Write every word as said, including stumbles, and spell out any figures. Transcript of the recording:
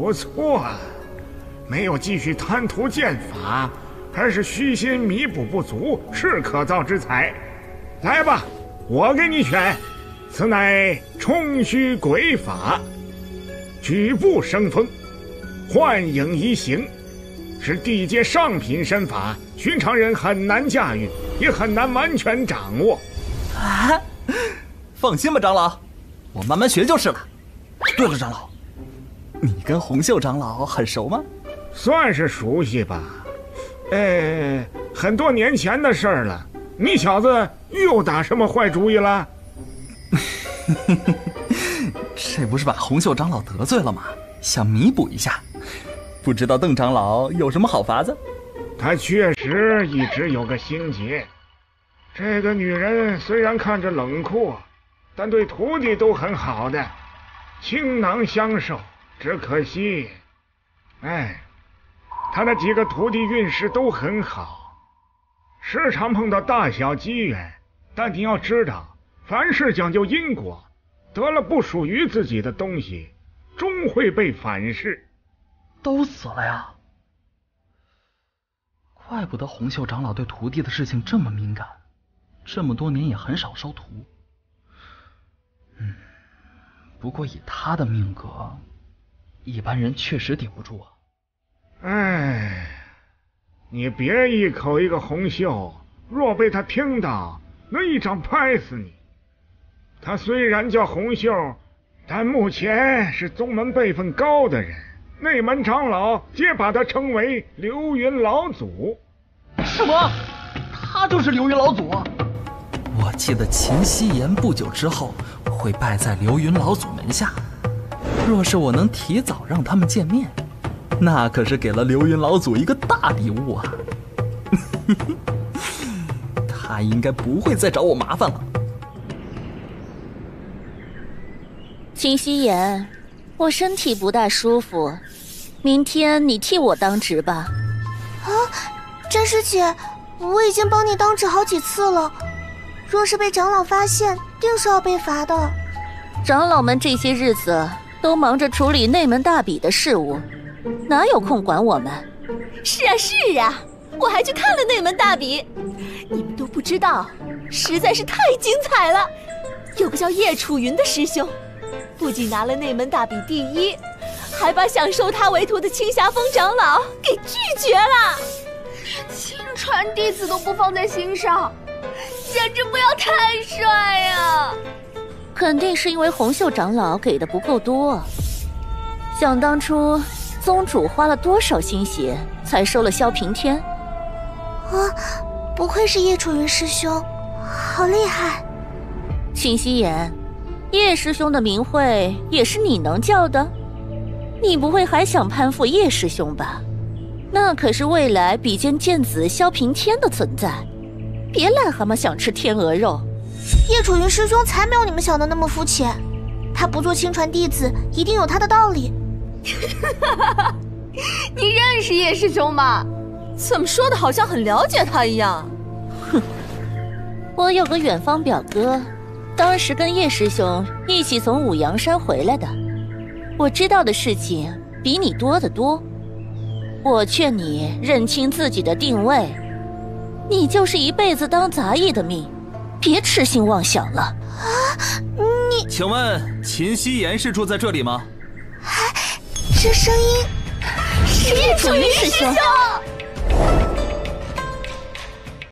不错啊，没有继续贪图剑法，而是虚心弥补不足，是可造之才。来吧，我给你选，此乃冲虚鬼法，举步生风，幻影移形，是地阶上品身法，寻常人很难驾驭，也很难完全掌握。啊，放心吧，长老，我慢慢学就是了。对了，长老。 你跟洪秀长老很熟吗？算是熟悉吧，呃，很多年前的事儿了。你小子又打什么坏主意了？这不是把洪秀长老得罪了吗？想弥补一下，不知道邓长老有什么好法子？他确实一直有个心结。这个女人虽然看着冷酷，但对徒弟都很好的，倾囊相授。 只可惜，哎，他那几个徒弟运势都很好，时常碰到大小机缘。但你要知道，凡事讲究因果，得了不属于自己的东西，终会被反噬。都死了呀！怪不得洪秀长老对徒弟的事情这么敏感，这么多年也很少收徒。嗯，不过以他的命格。 一般人确实顶不住啊！哎，你别一口一个洪秀，若被他听到，能一掌拍死你。他虽然叫洪秀，但目前是宗门辈分高的人，内门长老皆把他称为流云老祖。什么？他就是流云老祖？我记得秦希言不久之后会拜在流云老祖门下。 若是我能提早让他们见面，那可是给了流云老祖一个大礼物啊！他应该不会再找我麻烦了。秦希言，我身体不大舒服，明天你替我当值吧。啊，詹师姐，我已经帮你当值好几次了，若是被长老发现，定是要被罚的。长老们这些日子。 都忙着处理内门大比的事务，哪有空管我们？是啊是啊，我还去看了内门大比，你们都不知道，实在是太精彩了。有个叫叶楚云的师兄，不仅拿了内门大比第一，还把想收他为徒的青霞峰长老给拒绝了。亲传弟子都不放在心上，简直不要太帅啊！ 肯定是因为洪秀长老给的不够多。想当初，宗主花了多少心血才收了萧平天？啊，不愧是叶楚云师兄，好厉害！秦希言，叶师兄的名讳也是你能叫的？你不会还想攀附叶师兄吧？那可是未来比肩剑子萧平天的存在。别癞蛤蟆想吃天鹅肉。 叶楚云师兄才没有你们想的那么肤浅，他不做亲传弟子一定有他的道理。你认识叶师兄吗？怎么说的好像很了解他一样？哼，我有个远方表哥，当时跟叶师兄一起从五阳山回来的，我知道的事情比你多得多。我劝你认清自己的定位，你就是一辈子当杂役的命。 别痴心妄想了啊！你，请问秦希言是住在这里吗？哎、啊，这声音是叶楚云师兄。